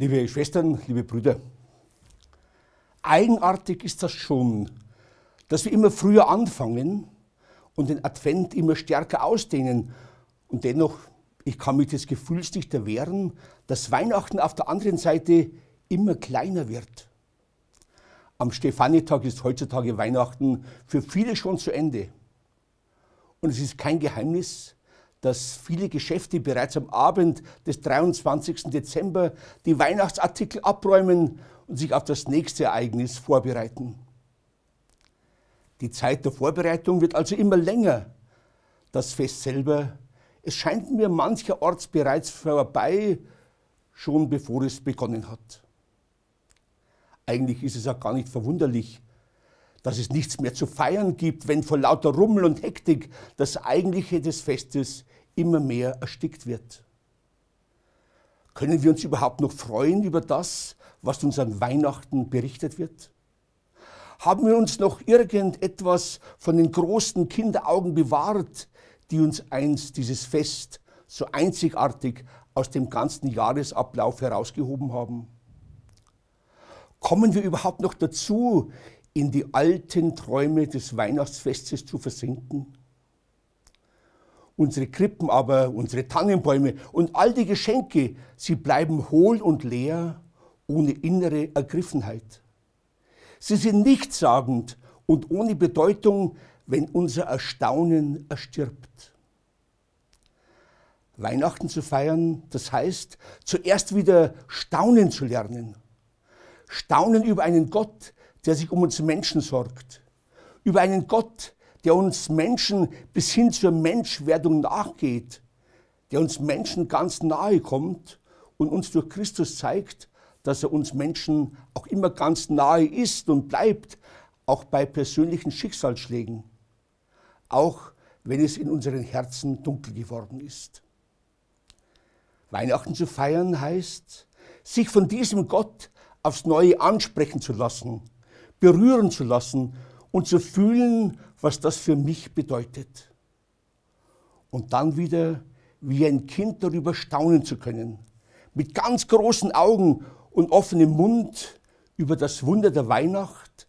Liebe Schwestern, liebe Brüder, eigenartig ist das schon, dass wir immer früher anfangen und den Advent immer stärker ausdehnen. Und dennoch, ich kann mich des Gefühls nicht erwehren, dass Weihnachten auf der anderen Seite immer kleiner wird. Am Stefanitag ist heutzutage Weihnachten für viele schon zu Ende. Und es ist kein Geheimnis, dass viele Geschäfte bereits am Abend des 23. Dezember die Weihnachtsartikel abräumen und sich auf das nächste Ereignis vorbereiten. Die Zeit der Vorbereitung wird also immer länger. Das Fest selber, es scheint mir mancherorts bereits vorbei, schon bevor es begonnen hat. Eigentlich ist es auch gar nicht verwunderlich, dass es nichts mehr zu feiern gibt, wenn vor lauter Rummel und Hektik das Eigentliche des Festes immer mehr erstickt wird. Können wir uns überhaupt noch freuen über das, was uns an Weihnachten berichtet wird? Haben wir uns noch irgendetwas von den großen Kinderaugen bewahrt, die uns einst dieses Fest so einzigartig aus dem ganzen Jahresablauf herausgehoben haben? Kommen wir überhaupt noch dazu, in die alten Träume des Weihnachtsfestes zu versinken? Unsere Krippen aber, unsere Tannenbäume und all die Geschenke, sie bleiben hohl und leer, ohne innere Ergriffenheit. Sie sind nichtssagend und ohne Bedeutung, wenn unser Erstaunen erstirbt. Weihnachten zu feiern, das heißt, zuerst wieder staunen zu lernen. Staunen über einen Gott, der sich um uns Menschen sorgt. Über einen Gott, der uns Menschen bis hin zur Menschwerdung nachgeht, der uns Menschen ganz nahe kommt und uns durch Christus zeigt, dass er uns Menschen auch immer ganz nahe ist und bleibt, auch bei persönlichen Schicksalsschlägen, auch wenn es in unseren Herzen dunkel geworden ist. Weihnachten zu feiern heißt, sich von diesem Gott aufs Neue ansprechen zu lassen, berühren zu lassen und zu fühlen, was das für mich bedeutet. Und dann wieder wie ein Kind darüber staunen zu können, mit ganz großen Augen und offenem Mund über das Wunder der Weihnacht,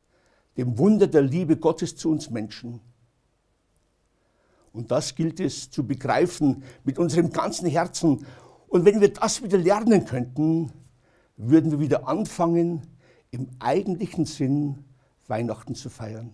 dem Wunder der Liebe Gottes zu uns Menschen. Und das gilt es zu begreifen mit unserem ganzen Herzen. Und wenn wir das wieder lernen könnten, würden wir wieder anfangen, im eigentlichen Sinn Weihnachten zu feiern.